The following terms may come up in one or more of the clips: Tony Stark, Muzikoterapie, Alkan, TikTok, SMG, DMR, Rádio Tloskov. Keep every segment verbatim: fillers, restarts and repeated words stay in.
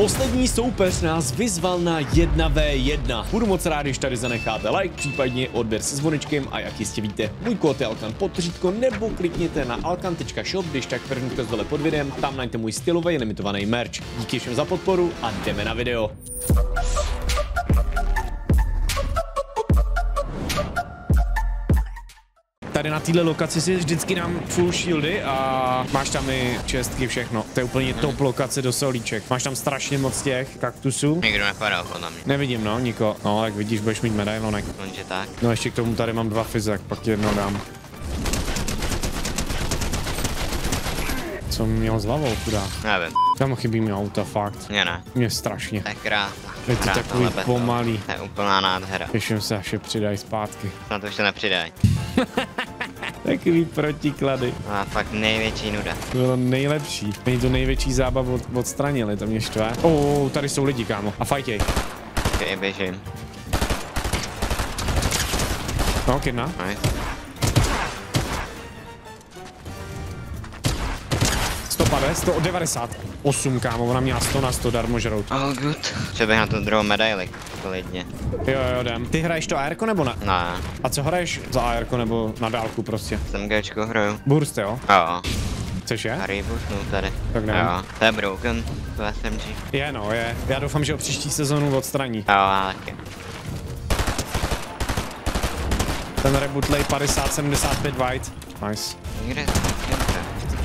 Poslední soupeř nás vyzval na jedna vé jedna. Budu moc rád, když tady zanecháte like, případně odběr se zvonečkem a jak jistě víte, můj kód je Alkan podtržítko, nebo klikněte na alkan tečka shop, když tak první kres dole pod videem, tam najdete můj stylový limitovaný merch. Díky všem za podporu a jdeme na video. Tady na této lokaci si vždycky dám full shieldy a máš tam i čestky, všechno. To je úplně hmm. top lokace do solíček. Máš tam strašně moc těch kaktusů. Někdo napadal podle mě. Nevidím, no, niko. No, jak vidíš, budeš mít medailonek. Onže tak. No, ještě k tomu tady mám dva fyzak, pak ti jedno dám. Co měl s hlavou, kudá? Nevím. Tam chybí mi auta, fakt. Mě ne. Mě strašně. Tak kráta. Je to kráta, takový lebeto. Pomalý. To je úplná nádhera. Těším se, až je přidají zpátky. Na to už to nepřidají. Takový protiklady. A fakt největší nuda. To bylo nejlepší. Není to největší zábavu od, odstranili, to mě štve. O, tady jsou lidi, kámo. A fajtěj. Okay, běžím. No, kidna. Nice. sto devadesát osm, kámo, ona měla sto na sto darmožrout. All good. Přeběh na tu druhou medaili, klidně. Jo, jo, jdem. Ty hraješ to A R ko nebo na? Ne. A co hraješ za A R ko nebo na dálku prostě? Jsem G čko hraju. Burst, jo? Jo. Chceš je? A rebootnu tady. Tak jdem. Jo, to je broken, to je S M G. Je no, je. Já doufám, že o příští sezonu odstraní. Jo, ale taky. Ten rebootlej padesát sedmdesát pět white. Nice. Nikde,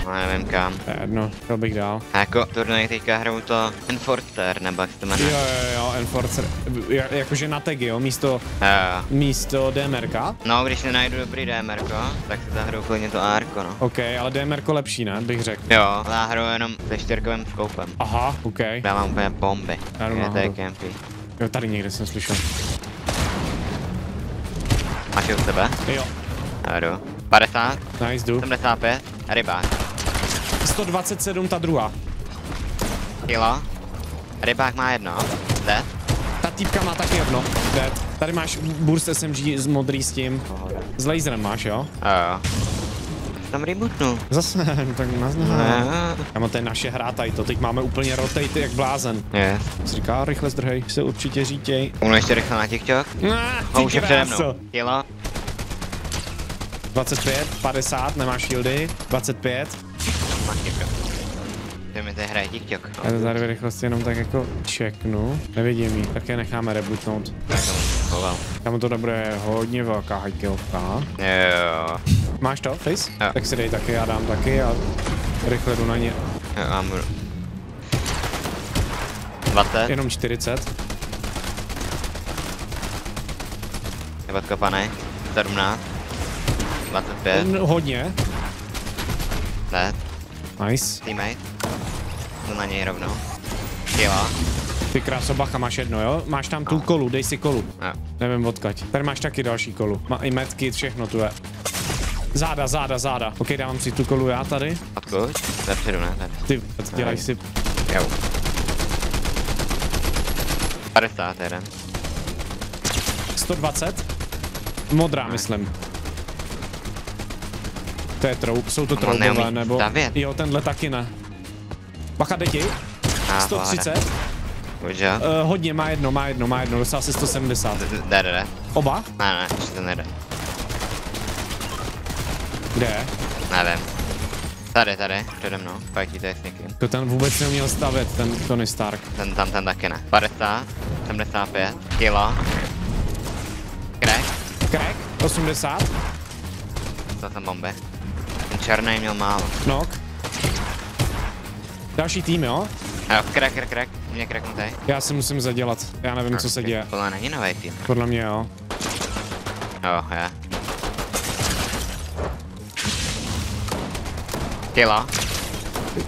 ale nevím kam. Jedno, chtěl bych dál. A jako turnaj teďka hrou to Enforcer, nebo jak to jmenuje? Jo, jo, jo, Enforcer. Ja, jakože na tagy, jo, místo, jo. místo D M R ka? No, když nenajdu dobrý D M R ko, tak si zahrou klidně to A R ko, no. OK, ale D M R ko lepší, ne, bych řekl. Jo, ale já hrou jenom se čtyřkovým skoupem. Aha, OK. Já mám úplně bomby. Je to je campy. Jo, tady někde jsem slyšel. Máš je u tebe? Jo. Já jdu. padesát. Nice, jdu. sedmdesát pět. Rybák. sto dvacet sedm, ta druhá. Kilo. Rybák má jedno. Dead. Ta týpka má taky jedno. Dead. Tady máš burst S M G z modrý s tím. S laserem máš, jo? Jo. Tam rebootnu. Zase, tak naznám. Kámo, to je naše hra tady to. Teď máme úplně rotate jak blázen. Je. Jsi říká, rychle zdrhej. Se určitě řítěj. Umno ještě rychle na TikTok. A už je přede mnou. Kilo. dvacet pět, padesát, nemáš shieldy. dvacet pět. Ty mi tady hraje TikTok. Já to zároveň rychlosti jenom tak jako checknu. Nevidím ji, tak je necháme rebootnout. Tam to dobré je hodně velká hajkilka. Jo. Máš to, face? Jo. Tak si dej taky, já dám taky a rychle jdu na ně. Jo, já budu. dvacet. Jenom čtyřicet. Je odkopanej. sedmnáct. dvacet pět. No, hodně. Dead. Nice. Teammate. Jdu na něj rovnou. Kilo. Ty krásobacha, máš jedno, jo? Máš tam tu kolu, dej si kolu. Jo. Nevím odkaď. Tady máš taky další kolu. Má i medky, všechno tu je. Záda, záda, záda. OK, dávám si tu kolu já tady. Odkud? Zapředu, ne? Tady. Ty, dělaj si. Jo. padesát jedna. sto dvacet. Modrá, myslím. To je troup, jsou to troubové, nebo... Stavět. Jo, tenhle taky ne. Bacha, jde ti. sto třicet. Už jo. Uh, hodně, má jedno, má jedno, má jedno, dostal si sto sedmdesát. Jde, jde, jde. Oba? Ne, ne, ještě to nejde. Kde je? Nevím. Tady, tady, přede mnou, fajtíte s někým. To ten vůbec neměl stavět, ten Tony Stark. Ten tam, ten taky ne. padesát, sedmdesát pět, kilo. Crack. Crack, osmdesát. To tam bomby. Černý měl málo. Knock. Další tým, jo? Jo, krak, krak, krak. Mě kraknutej. Já si musím zadělat. Já nevím, no, co se děje. Podle není nový tým. Podle mě, jo. Jo, je. Kilo.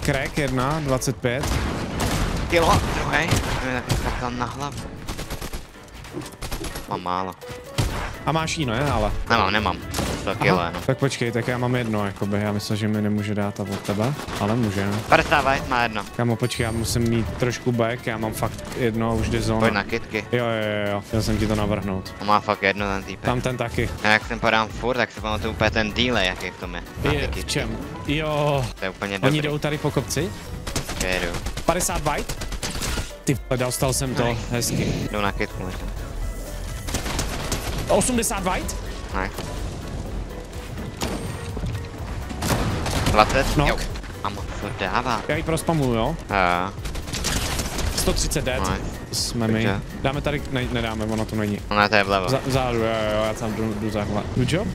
Krak jedna, dvacet pět. Kilo, druhý. Mě taky krakal na hlavu. Mám málo. A máš jíno, je, ale? Nemám, nemám. Kilo, no. Tak počkej, tak já mám jedno, jakoby, já myslím, že mi nemůže dát a od tebe, ale může, ne? Prstávej, má jedno. Kámo, počkej, já musím mít trošku back, já mám fakt jedno, už jde zóna. Pojď na kytky. Jo, jo, jo, chtěl jsem ti to navrhnout. On má fakt jedno, ten týpek. Tam ten taky. A jak jsem podám furt, tak se pamatuju úplně ten delay, jaký v tom je. Je, v čem? Jo. To je úplně dobrý. Oni jdou tady po kopci? Jedu. padesát byte? Ty, dostal jsem to, nej. Hezky. Jdu na kytku. osmdesát white? Ne. dvacet? No. A moc to dává. Já ji prospamuju, jo? Uh. sto třicet dead. No. Jsme my. Dáme tady, ne, nedáme, ono to není. Ona to je vlevo. Zádu, jo, jo, já tam jdu, jdu zahle.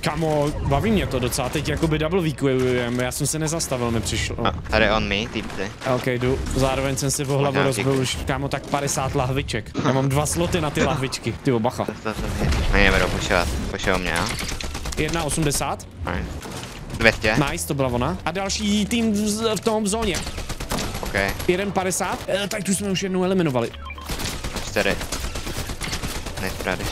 Kamo, baví mě to docela, teď jakoby double výkujeme, já jsem se nezastavil, mi přišlo. Oh. Tady on mi, typte. Ok, jdu, zároveň jsem si po hlavu rozbil už, kámo, tak padesát lahviček. Já mám dva sloty na ty lahvičky, ty bacha. Mě nebudu pušovat, pošel mě, jo? jedna osmdesát. dvě stě. Nice, to byla ona. A další tým v tom zóně. Ok. jedna padesát, e, tak tu jsme už jednou eliminovali. čtyři. Neprádeš.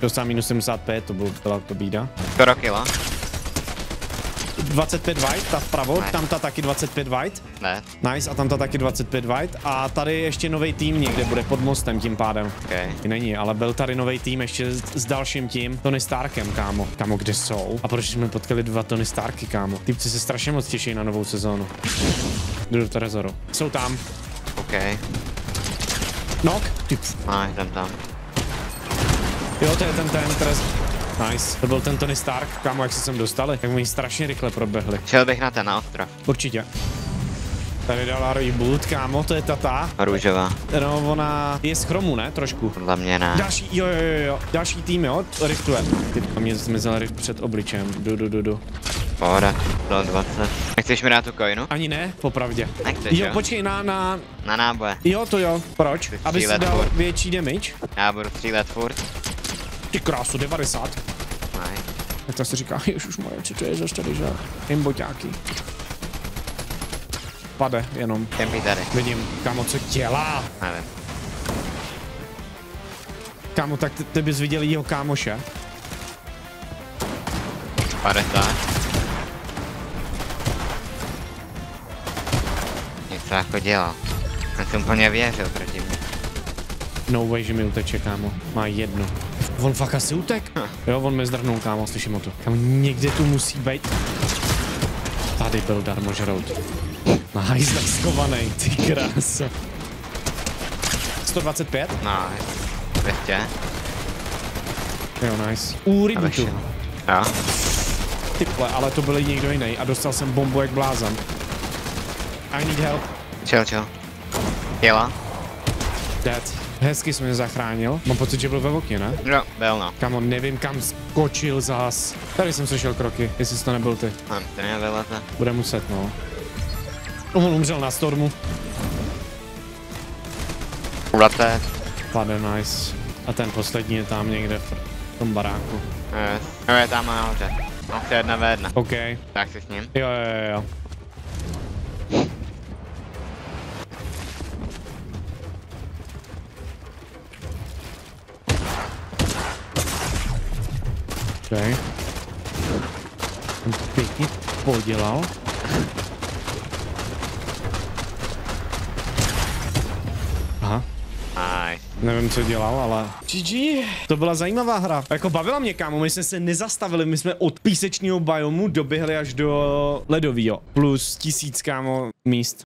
Dostal minus sedmdesát pět, to bylo, byla to bída. Skoro kilo. dvacet pět white, ta vpravo, nice. Tam ta taky dvacet pět white. Ne. Nice, a tam ta taky dvacet pět white. A tady ještě nový tým někde bude pod mostem tím pádem. Okay. Není, ale byl tady nový tým ještě s, s dalším tím, Tony Starkem, kámo. Kámo, kde jsou? A proč jsme potkali dva Tony Starky, kámo? Typci se strašně moc těší na novou sezónu. Jdu do Trezoru. Jsou tam. OK. Knock. Typ. Nice, tam tam. Jo, to je ten ten Trezor. Nice, to byl ten Tony Stark, kámo, jak se sem dostali, jak mi strašně rychle proběhli. Šel bych na ten na ostrov. Určitě. Tady dala reboot, kámo, to je tata. Růžová. No, ona je z chromu, ne? Trošku. Podle mě ne. Další, jo, jo, jo, jo. Další tým, jo? Riftuje. Typka mě zmizel rift před obličem. Du, du, du, du. Pohoda, do dvacet. Nechceš mi dát tu coinu? Ani ne, popravdě. Nechceš, jo? Jo, počkej, na, na... Na náboje. Jo, to jo, proč? Aby si dal furt větší damage. Já budu střílet furt. Ty krásu, devadesát. Nej. Jak to si říká, jež už moje, co to je zaš tady, že? Imboťáky. Pade, jenom. Kempí tady. Vidím, kámo, co dělá. Nevím. Kámo, tak ty, ty bys viděl jeho kámoše. padesát. Něco jako dělal. Já jsem úplně věřil proti mě. No way, že mi uteče, kámo. Má jedno. On fakt asi utek. Jo, on mi zdrhnul, kámo, slyším o to. Kámo, někde tu musí být. Tady byl darmožrout. Nice, tak skovanej, ty krása. sto dvacet pět? Nice. dvě stě. Jo, nice. U rybníku. Jo. Typle, ale to byl někdo jiný a dostal jsem bombu jak blázan. I need help. Čel, čel. Jela. Dead. Hezky jsem mě zachránil. Mám pocit, že byl ve okně, ne? Jo, byl no. Kamo, nevím kam skočil zas. Tady jsem slyšel kroky, jestli jsi to nebyl ty. Mám trnavela. Bude muset, no. On umřel na stormu. Ulaté. Pade, nice. A ten poslední je tam někde v tom baráku. Yes. Jo, je tam nahoře. Mám se jedna ve jedna. OK. Tak si s ním. Jo, jo, jo. Okay. Jsem to pěkně podělal. Aha. Aj. Nevím, co dělal, ale... gé gé. To byla zajímavá hra. Jako bavila mě, kámo, my jsme se nezastavili, my jsme od písečního biomu doběhli až do ledovýho. Plus tisíc, kámo, míst.